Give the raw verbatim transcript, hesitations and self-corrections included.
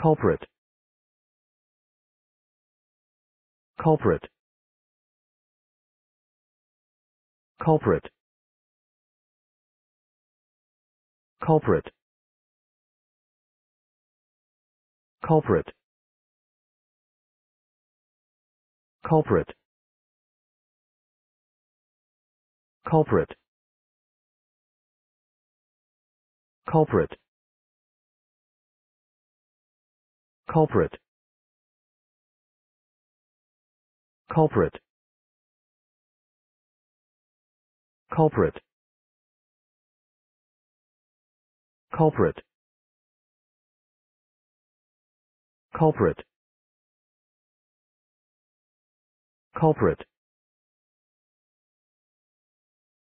culprit, culprit, culprit, culprit, culprit, culprit, culprit, culprit, culprit, culprit, culprit, culprit, culprit, culprit.